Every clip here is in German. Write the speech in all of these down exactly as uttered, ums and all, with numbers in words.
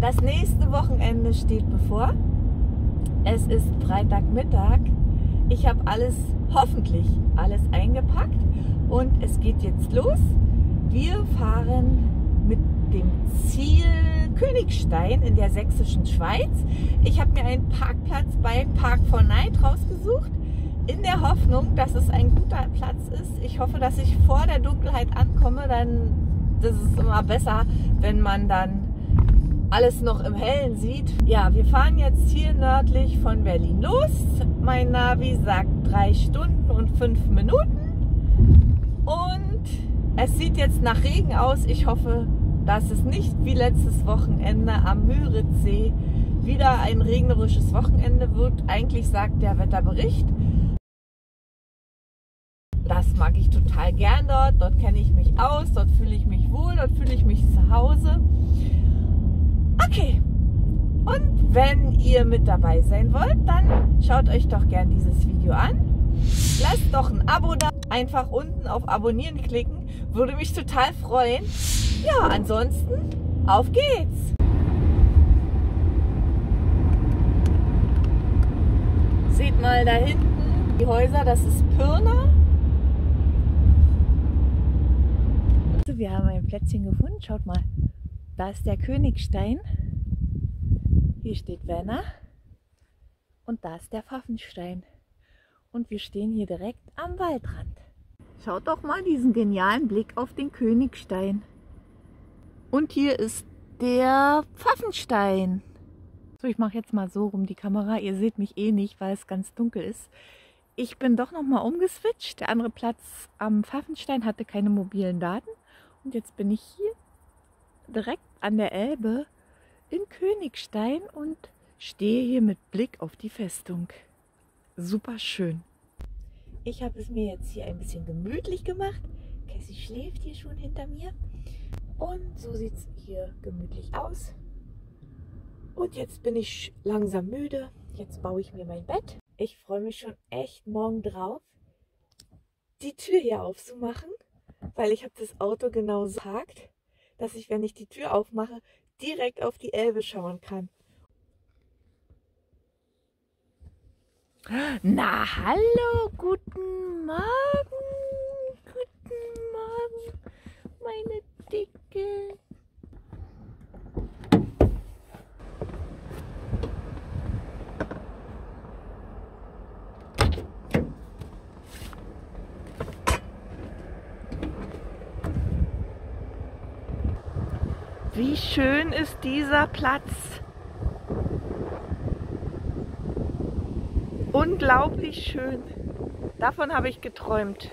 Das nächste Wochenende steht bevor. Es ist Freitagmittag. Ich habe alles, hoffentlich alles eingepackt und es geht jetzt los. Wir fahren mit dem Ziel Königstein in der Sächsischen Schweiz. Ich habe mir einen Parkplatz bei Park for Night rausgesucht, in der Hoffnung, dass es ein guter Platz ist. Ich hoffe, dass ich vor der Dunkelheit ankomme, dann das ist immer besser, wenn man dann alles noch im Hellen sieht. Ja, wir fahren jetzt hier nördlich von Berlin los. Mein Navi sagt drei Stunden und fünf Minuten. Und es sieht jetzt nach Regen aus. Ich hoffe, dass es nicht wie letztes Wochenende am Müritzsee wieder ein regnerisches Wochenende wird. Eigentlich sagt der Wetterbericht. Das mag ich total gern dort. Dort kenne ich mich aus, dort fühle ich mich wohl, dort fühle ich mich zu Hause. Okay, und wenn ihr mit dabei sein wollt, dann schaut euch doch gern dieses Video an. Lasst doch ein Abo da. Einfach unten auf Abonnieren klicken. Würde mich total freuen. Ja, ansonsten, auf geht's! Seht mal da hinten die Häuser, das ist Pirna. So, wir haben ein Plätzchen gefunden, schaut mal. Da ist der Königstein, hier steht Werner und da ist der Pfaffenstein. Und wir stehen hier direkt am Waldrand. Schaut doch mal diesen genialen Blick auf den Königstein. Und hier ist der Pfaffenstein. So, ich mache jetzt mal so rum die Kamera. Ihr seht mich eh nicht, weil es ganz dunkel ist. Ich bin doch nochmal umgeswitcht. Der andere Platz am Pfaffenstein hatte keine mobilen Daten. Und jetzt bin ich hier direkt an der Elbe in Königstein und stehe hier mit Blick auf die Festung. Super schön. Ich habe es mir jetzt hier ein bisschen gemütlich gemacht. Cassie schläft hier schon hinter mir. Und so sieht es hier gemütlich aus. Und jetzt bin ich langsam müde. Jetzt baue ich mir mein Bett. Ich freue mich schon echt morgen drauf, die Tür hier aufzumachen, weil ich habe das Auto genauso parkt, dass ich, wenn ich die Tür aufmache, direkt auf die Elbe schauen kann. Na, hallo, guten Morgen, guten Morgen, meine Dicke. Wie schön ist dieser Platz? Unglaublich schön. Davon habe ich geträumt.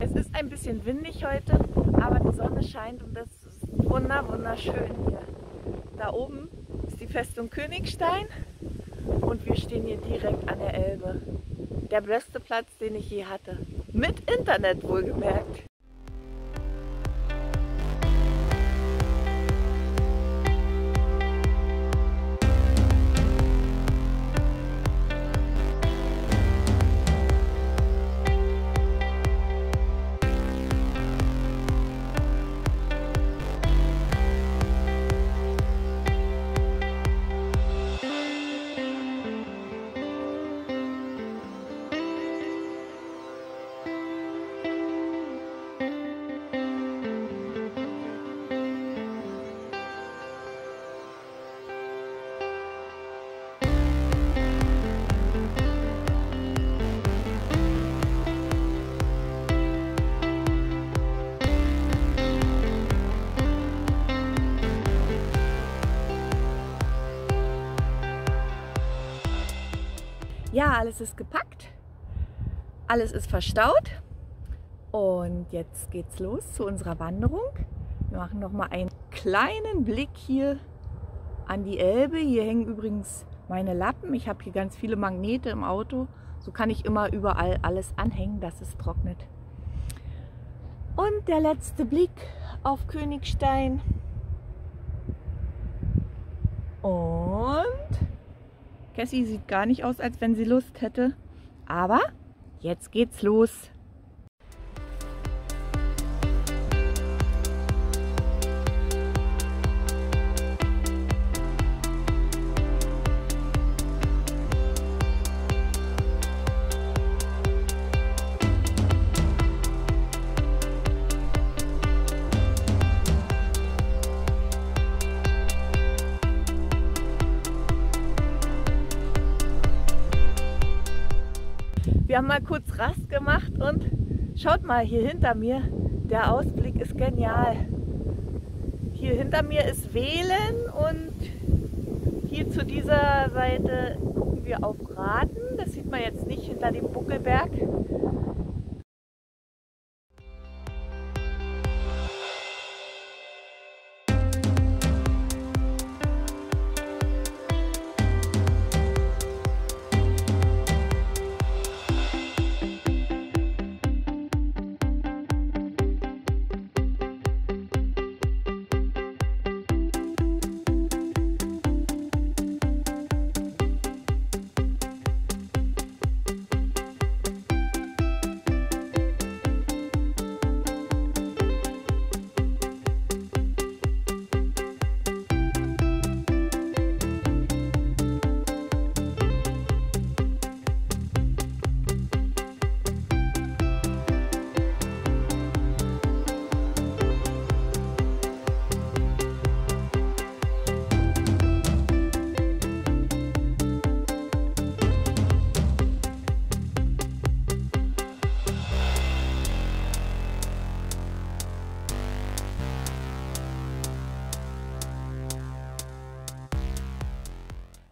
Es ist ein bisschen windig heute, aber die Sonne scheint und das ist wunder, wunderschön hier. Da oben ist die Festung Königstein und wir stehen hier direkt an der Elbe. Der beste Platz, den ich je hatte. Mit Internet wohlgemerkt. Ja, alles ist gepackt, alles ist verstaut und jetzt geht's los zu unserer Wanderung. Wir machen noch mal einen kleinen Blick hier an die Elbe. Hier hängen übrigens meine Lappen. Ich habe hier ganz viele Magnete im Auto. So kann ich immer überall alles anhängen, dass es trocknet. Und der letzte Blick auf Königstein. Und Cassie sieht gar nicht aus, als wenn sie Lust hätte, aber jetzt geht's los. Wir haben mal kurz Rast gemacht und schaut mal hier hinter mir, der Ausblick ist genial. Hier hinter mir ist Wählen und hier zu dieser Seite gucken wir auf Raten. Das sieht man jetzt nicht hinter dem Buckelberg.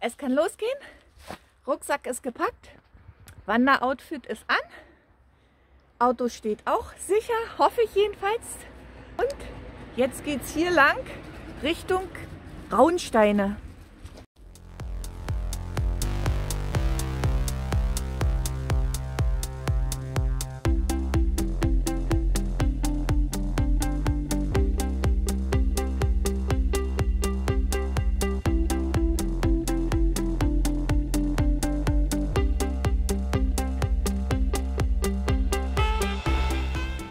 Es kann losgehen, Rucksack ist gepackt, Wanderoutfit ist an, Auto steht auch sicher, hoffe ich jedenfalls. Und jetzt geht es hier lang Richtung Rauensteine.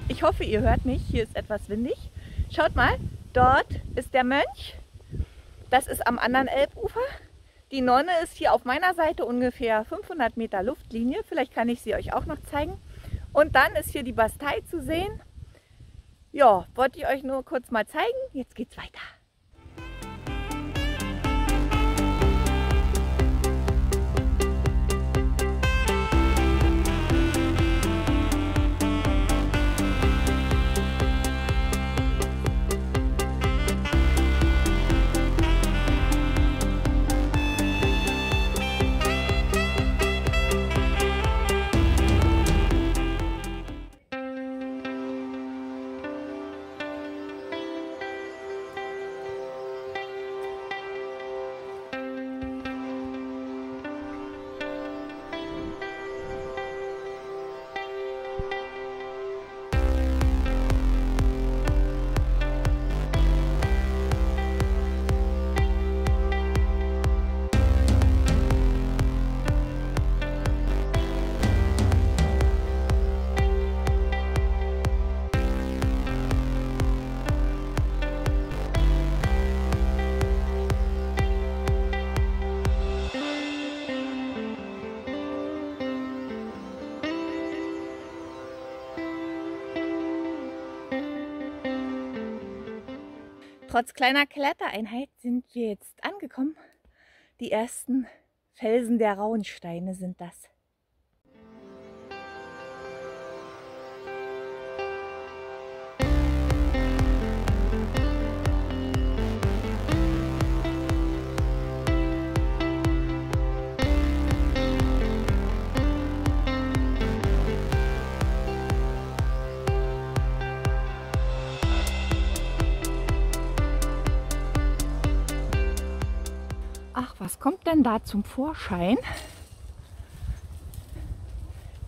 Ich hoffe, ihr hört mich. Hier ist etwas windig. Schaut mal, dort ist der Mönch. Das ist am anderen Elbufer. Die Nonne ist hier auf meiner Seite ungefähr fünfhundert Meter Luftlinie. Vielleicht kann ich sie euch auch noch zeigen. Und dann ist hier die Bastei zu sehen. Ja, wollte ich euch nur kurz mal zeigen. Jetzt geht's weiter. Trotz kleiner Klettereinheit sind wir jetzt angekommen. Die ersten Felsen der Rauensteine sind das. Was kommt denn da zum Vorschein?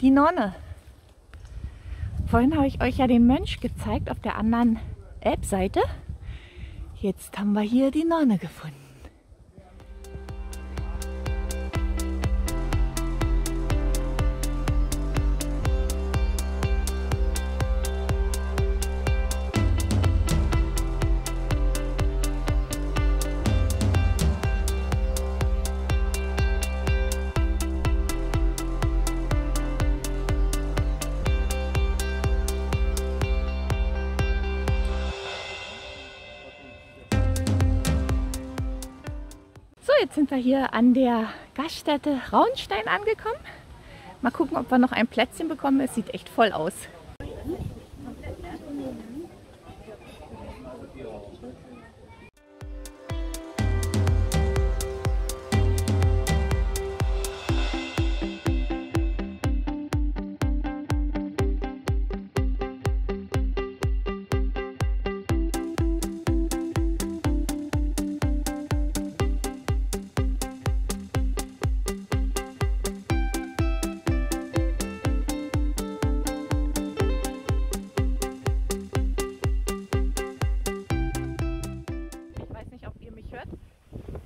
Die Nonne. Vorhin habe ich euch ja den Mönch gezeigt auf der anderen Elbseite. Jetzt haben wir hier die Nonne gefunden. Jetzt sind wir hier an der Gaststätte Rauenstein angekommen. Mal gucken, ob wir noch ein Plätzchen bekommen. Es sieht echt voll aus.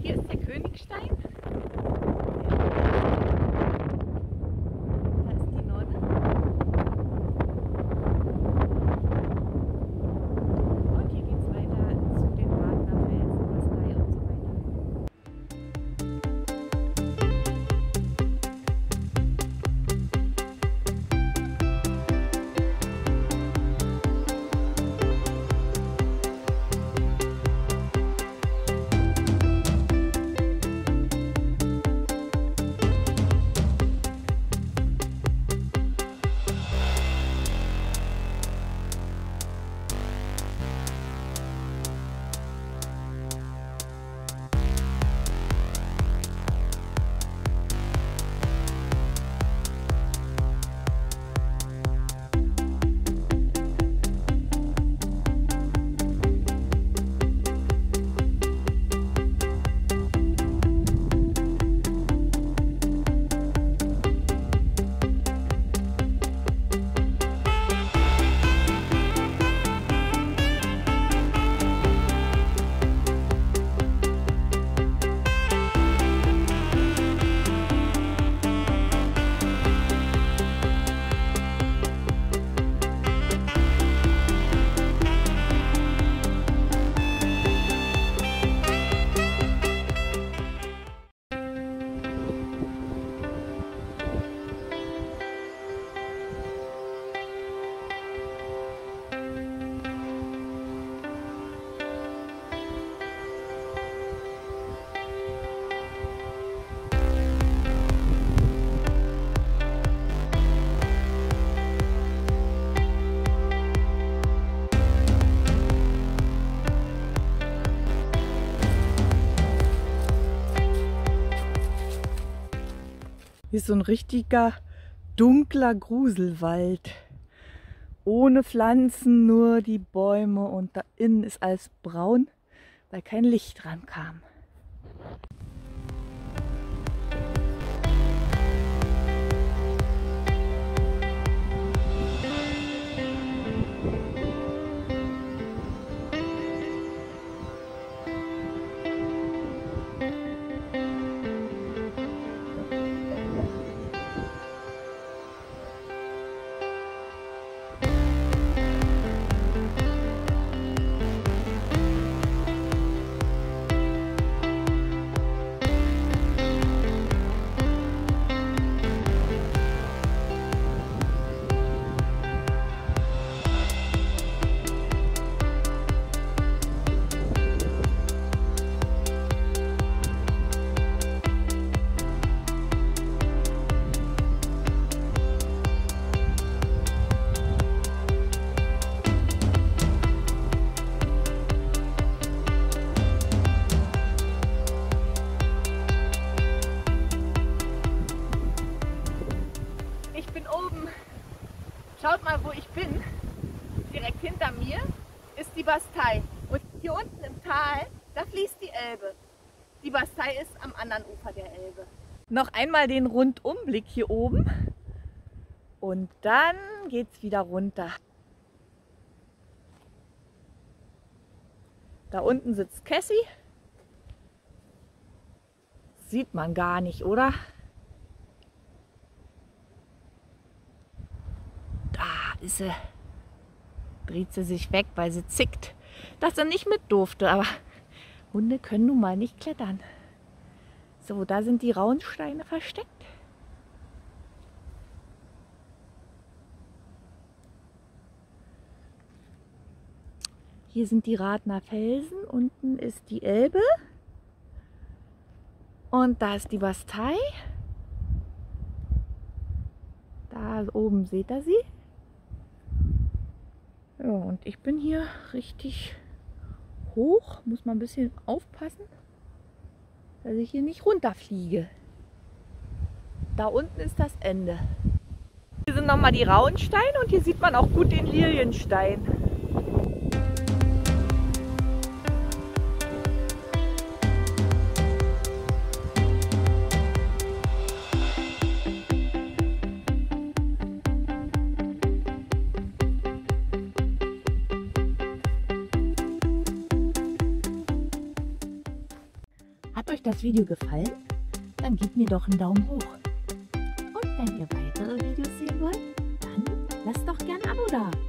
Hier ist der Königstein. Da ist die Nonne. Und hier geht es weiter zu den Radner Felsen, Bastei und so Hier ist so ein richtiger dunkler Gruselwald. Ohne Pflanzen, nur die Bäume, und da innen ist alles braun, weil kein Licht rankam. Schaut mal, wo ich bin. Direkt hinter mir ist die Bastei. Und hier unten im Tal, da fließt die Elbe. Die Bastei ist am anderen Ufer der Elbe. Noch einmal den Rundumblick hier oben. Und dann geht's wieder runter. Da unten sitzt Cassie. Sieht man gar nicht, oder? Ist sie, dreht sie sich weg, weil sie zickt, dass er nicht mit durfte. Aber Hunde können nun mal nicht klettern. So, da sind die Rauensteine versteckt. Hier sind die Radner Felsen, unten ist die Elbe. Und da ist die Bastei. Da oben seht ihr sie. Ja, und ich bin hier richtig hoch. Muss man ein bisschen aufpassen, dass ich hier nicht runterfliege. Da unten ist das Ende. Hier sind nochmal die Rauensteine und hier sieht man auch gut den Lilienstein. Hat euch das Video gefallen? Dann gebt mir doch einen Daumen hoch. Und wenn ihr weitere Videos sehen wollt, dann lasst doch gerne ein Abo da.